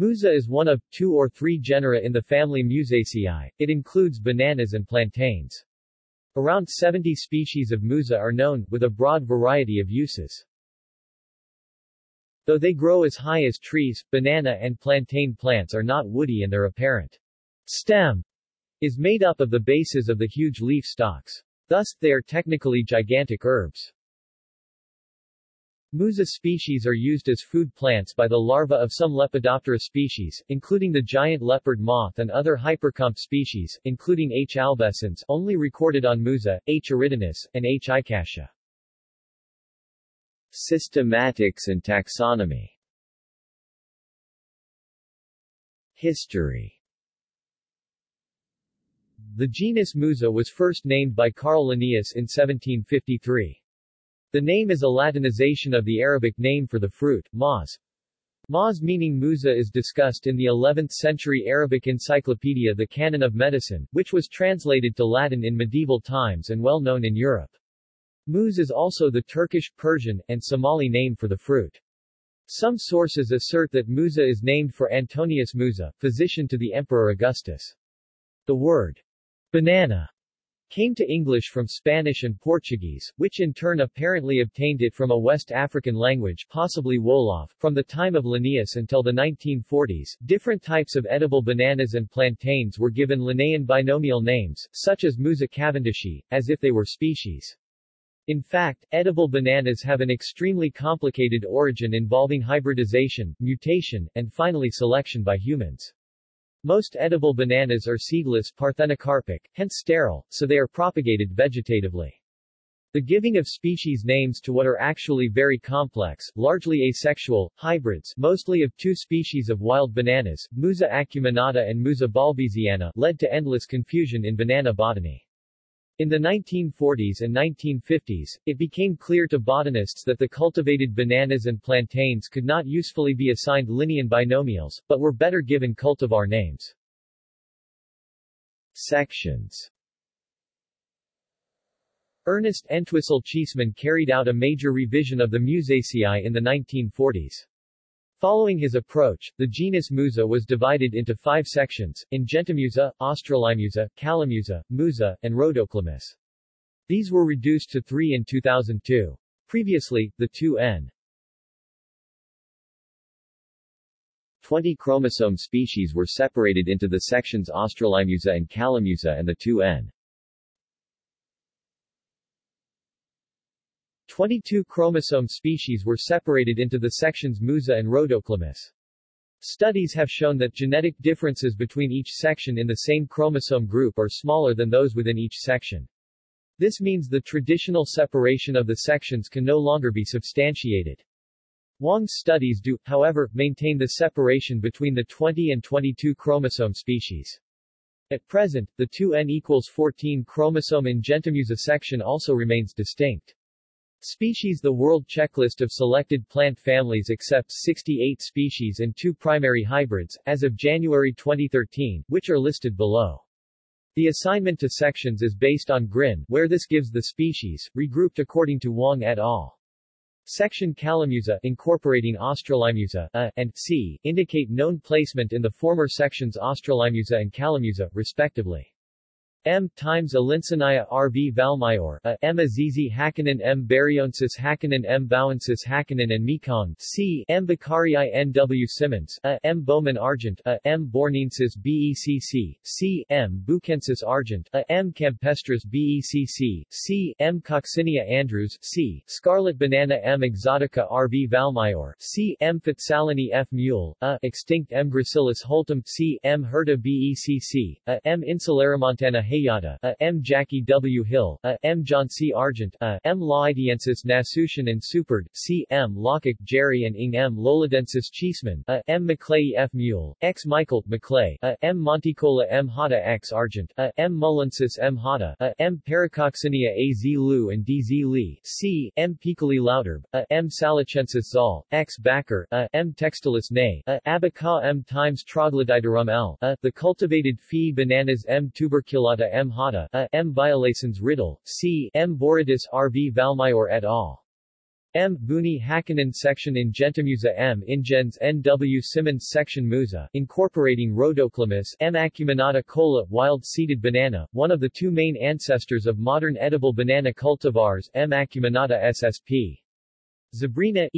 Musa is one of 2 or 3 genera in the family Musaceae. It includes bananas and plantains. Around 70 species of Musa are known, with a broad variety of uses. Though they grow as high as trees, banana and plantain plants are not woody and their apparent stem is made up of the bases of the huge leaf stalks. Thus, they are technically gigantic herbs. Musa species are used as food plants by the larvae of some Lepidoptera species, including the giant leopard moth and other Hypercompe species, including H. albescens, only recorded on Musa, H. eridanus, and H. icasia. Systematics and taxonomy. History. The genus Musa was first named by Carl Linnaeus in 1753. The name is a Latinization of the Arabic name for the fruit, maz. Maz meaning Musa is discussed in the 11th century Arabic encyclopedia The Canon of Medicine, which was translated to Latin in medieval times and well known in Europe. Muz is also the Turkish, Persian, and Somali name for the fruit. Some sources assert that Musa is named for Antonius Musa, physician to the Emperor Augustus. The word banana came to English from Spanish and Portuguese, which in turn apparently obtained it from a West African language, possibly Wolof. From the time of Linnaeus until the 1940s, different types of edible bananas and plantains were given Linnaean binomial names, such as Musa cavendishi, as if they were species. In fact, edible bananas have an extremely complicated origin involving hybridization, mutation, and finally selection by humans. Most edible bananas are seedless parthenocarpic, hence sterile, so they are propagated vegetatively. The giving of species names to what are actually very complex, largely asexual, hybrids, mostly of 2 species of wild bananas, Musa acuminata and Musa balbesiana, led to endless confusion in banana botany. In the 1940s and 1950s, it became clear to botanists that the cultivated bananas and plantains could not usefully be assigned Linnaean binomials, but were better given cultivar names. Sections. Ernest Entwisle Cheeseman carried out a major revision of the Musaceae in the 1940s. Following his approach, the genus Musa was divided into 5 sections, Ingentimusa, Australimusa, Calamusa, Musa, and Rhodoclimus. These were reduced to 3 in 2002. Previously, the 2n20 chromosome species were separated into the sections Australimusa and Calamusa and the 2n22 chromosome species were separated into the sections Musa and Rhodoclimus. Studies have shown that genetic differences between each section in the same chromosome group are smaller than those within each section. This means the traditional separation of the sections can no longer be substantiated. Wang's studies do, however, maintain the separation between the 20 and 22 chromosome species. At present, the 2n equals 14 chromosome Ingentimusa section also remains distinct. Species. The World Checklist of Selected Plant Families accepts 68 species and 2 primary hybrids, as of January 2013, which are listed below. The assignment to sections is based on GRIN, where this gives the species, regrouped according to Wang et al. Section Calamusa, incorporating Australimusa, A, and C, indicate known placement in the former sections Australimusa and Calamusa, respectively. M. times Alinsania RV Valmayor, A. M. Azizi Hakanen M. Baryonsis Hakanen M. Bowensis Hakanen and Mekong, C. M. Bakarii N. W. Simmons, A. M. Bowman Argent, A. M. Bornensis BECC, C. M. Buchensis Argent, A. M. Campestris BECC, C. M. Coccinia Andrews, C. Scarlet Banana M. Exotica RV Valmayor, C. M. Fitsalini F. Mule, A. Extinct M. Gracilis Holtum, C. M. Herta BECC, A. M. Insularamantana Hayata, A. M. Jackie W. Hill, A. M. John C. Argent, A. M. Laidiensis Nasution and Superd, C. M. Lockick Jerry and Ing M. Loladensis Cheeseman, A. M. McClay F. Mule, X. Michael, McClay, A. M. Monticola M. Hata X. Argent, A. M. Mullensis M. Hata, A. M. Paracoccinia A. Z. Lu and D. Z. Lee, C. M. Picoli Lauderb, A. M. Salachensis Zal, X. Backer, A. M. Textilis Nay, A. Abaca M. times Troglodyterum L, A. The cultivated fee bananas M. tuberculata M. Hata, A. M. Violacens Riddle, C. M. Boridus R. V. Valmayor et al. M. Booney Hakkanen section Ingentomusa M. Ingens N. W. Simmons section Musa, incorporating Rhodoclimus M. acuminata cola wild-seeded banana, one of the two main ancestors of modern edible banana cultivars M. acuminata ssp. Zebrina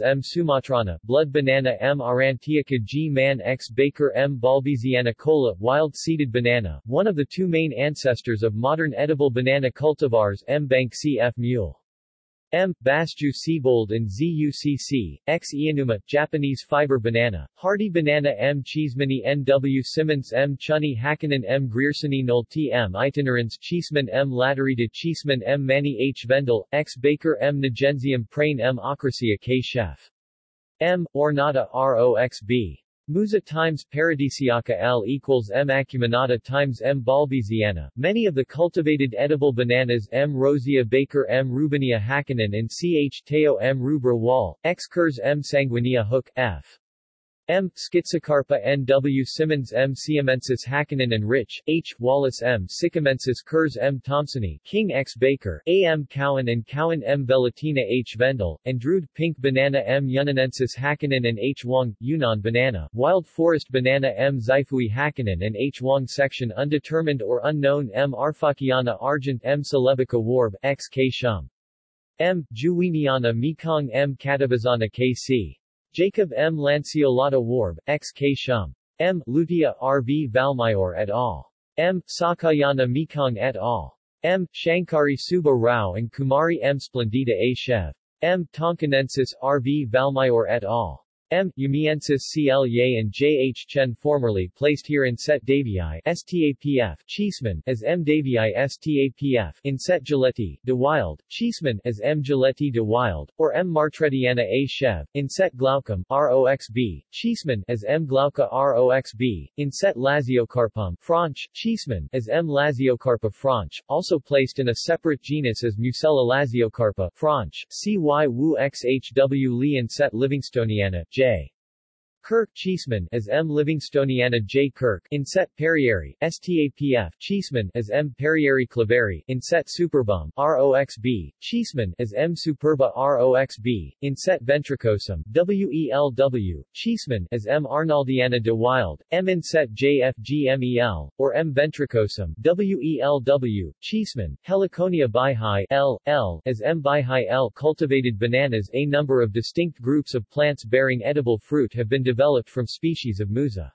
= M. sumatrana, blood banana M. aurantiaca G. man X. Baker M. balbeziana cola, wild-seeded banana, one of the two main ancestors of modern edible banana cultivars M. banksii F. mule. M. Bastu Siebold and ZUCC, X. Ianuma, Japanese fiber banana, hardy banana M. Cheesemani N. W. Simmons M. Chunny Hakkanen M. Griersoni Nolte M. Itinerans Cheeseman M. Laterida Cheeseman M. Manny H. Vendel, X. Baker M. Nagenzium Prain M. Ocracia K. Chef. M. Ornata ROXB. Musa times paradisiaca L equals M. acuminata times M. balbeziana. Many of the cultivated edible bananas M. rosea Baker M. rubinia Hakkanen and Ch. teo M. rubra Wall, X. Kers M. sanguinea Hook, F. M. schizocarpa N. W. Simmons M. siamensis Hakkanen and Rich, H. Wallace M. siccamensis Kers M. Thompsoni, King X. Baker, A. M. Cowan and Cowan M. vellatina H. Vendel, and Drude Pink banana M. Yunnanensis Hakkanen and H. Wang, Yunnan banana, wild forest banana M. Zaifui Hakkanen and H. Wang section undetermined or unknown M. arfakiana argent M. celebica warb, X. K. Shum. M. juwiniana Mekong M. catabazana K. C. Jacob M. lanceolata Warb, X. K. Shum. M. Lutia R. V. Valmayor et al. M. Sakayana Mekong et al. M. Shankari Suba Rao and Kumari M. Splendida A. Chev. M. Tonkinensis R. V. Valmayor et al. M. Umiensis C. L. Ye and J. H. Chen formerly placed here in Set Davii Stapf Cheeseman as M. Davii Stapf in Set Giletti de Wild, Cheeseman as M. Giletti de Wild, or M. Martretiana A. Chev, in Set Glaucum ROXB, Cheeseman as M. Glauca ROXB, in Set Laziocarpum Franch, Cheeseman as M. Laziocarpa Franch, also placed in a separate genus as Musella Laziocarpa Franch, C. Y. Wu X. H. W. Lee in Set Livingstoniana, J. Kirk Cheeseman as M. Livingstoniana J. Kirk in Set Perrieri, Stapf Cheeseman as M. Perrieri Claveri in Set Superbum ROXB, Cheeseman as M. Superba ROXB in Set Ventricosum WELW, Cheeseman as M. Arnaldiana de Wild, M. in Set JFGMEL, or M. Ventricosum WELW, Cheeseman, Heliconia Baihai L. L. as M. Baihai L. Cultivated bananas. A number of distinct groups of plants bearing edible fruit have been developed from species of Musa.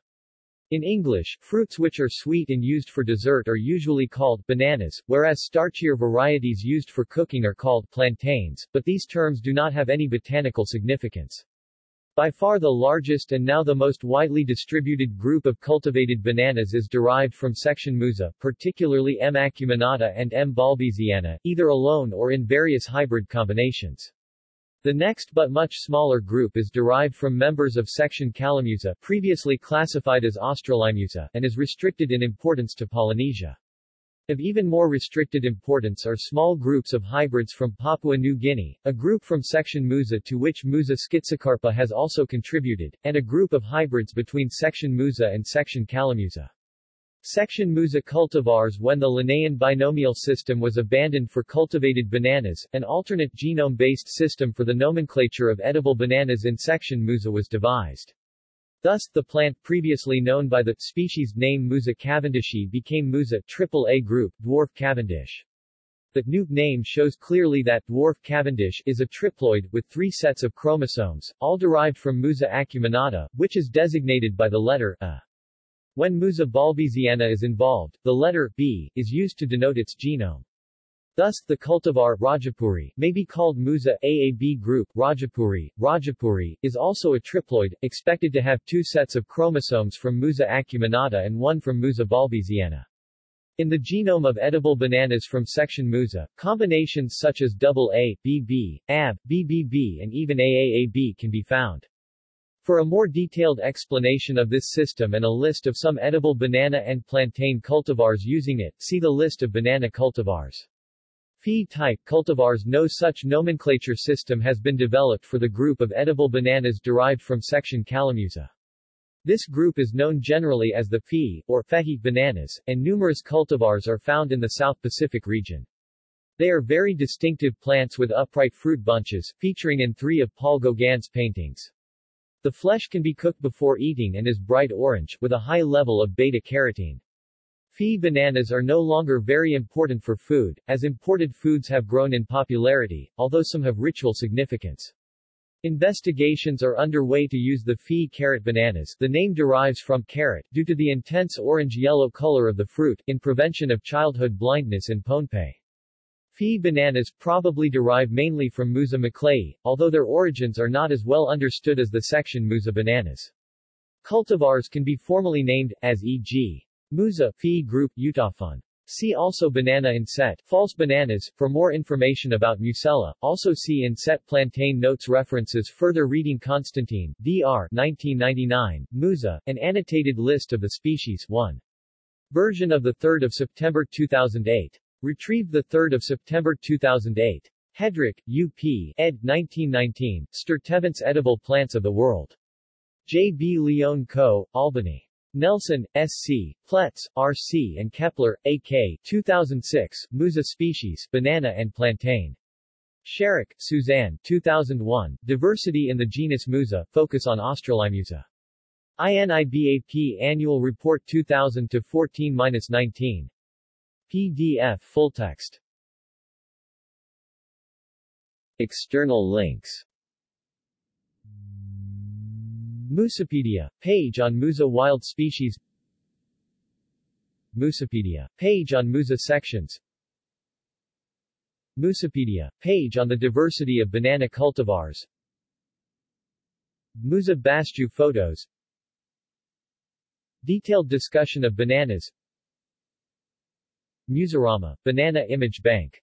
In English, fruits which are sweet and used for dessert are usually called bananas, whereas starchier varieties used for cooking are called plantains, but these terms do not have any botanical significance. By far the largest and now the most widely distributed group of cultivated bananas is derived from section Musa, particularly M. acuminata and M. balbeziana, either alone or in various hybrid combinations. The next but much smaller group is derived from members of section Calamusa, previously classified as Australimusa, and is restricted in importance to Polynesia. Of even more restricted importance are small groups of hybrids from Papua New Guinea, a group from section Musa to which Musa schizocarpa has also contributed, and a group of hybrids between section Musa and section Calamusa. Section Musa cultivars. When the Linnaean binomial system was abandoned for cultivated bananas, an alternate genome-based system for the nomenclature of edible bananas in section Musa was devised. Thus, the plant previously known by the species name Musa cavendishii became Musa AAA group, dwarf cavendish. The new name shows clearly that dwarf cavendish is a triploid, with three sets of chromosomes, all derived from Musa acuminata, which is designated by the letter A. When Musa balbeziana is involved, the letter B is used to denote its genome. Thus, the cultivar Rajapuri may be called Musa AAB group Rajapuri. Rajapuri is also a triploid, expected to have two sets of chromosomes from Musa acuminata and one from Musa balbeziana. In the genome of edible bananas from section Musa, combinations such as AA, BB, AB, BBB and even AAAB can be found. For a more detailed explanation of this system and a list of some edible banana and plantain cultivars using it, see the list of banana cultivars. Phi-type cultivars. No such nomenclature system has been developed for the group of edible bananas derived from section Calamusa. This group is known generally as the Phi, or Fehi, bananas, and numerous cultivars are found in the South Pacific region. They are very distinctive plants with upright fruit bunches, featuring in 3 of Paul Gauguin's paintings. The flesh can be cooked before eating and is bright orange, with a high level of beta-carotene. Phi bananas are no longer very important for food, as imported foods have grown in popularity, although some have ritual significance. Investigations are underway to use the phi carrot bananas, the name derives from carrot, due to the intense orange-yellow color of the fruit, in prevention of childhood blindness in Pohnpei. Phi bananas probably derive mainly from Musa macleayi, although their origins are not as well understood as the section Musa bananas. Cultivars can be formally named, as e.g. Musa, Phi group, Utafon. See also banana inset, false bananas. For more information about Musella, also see inset plantain notes references. Further reading: Constantine, D.R. 1999, Musa, an annotated list of the species, 1. Version of 3 September 2008. Retrieved 3 September 2008. Hedrick, U.P., ed. 1919, Sturtevant's Edible Plants of the World. J. B. Leone Co., Albany. Nelson, S.C., Plets, R.C. and Kepler, A.K. 2006, Musa Species, Banana and Plantain. Sherrick, Suzanne 2001, Diversity in the Genus Musa, Focus on Australimusa. INIBAP Annual Report 2000-14-19. PDF full text. External links. Musapedia, page on Musa wild species. Musapedia, page on Musa sections. Musapedia, page on the diversity of banana cultivars. Musa bastu photos. Detailed discussion of bananas. Musarama, banana image bank.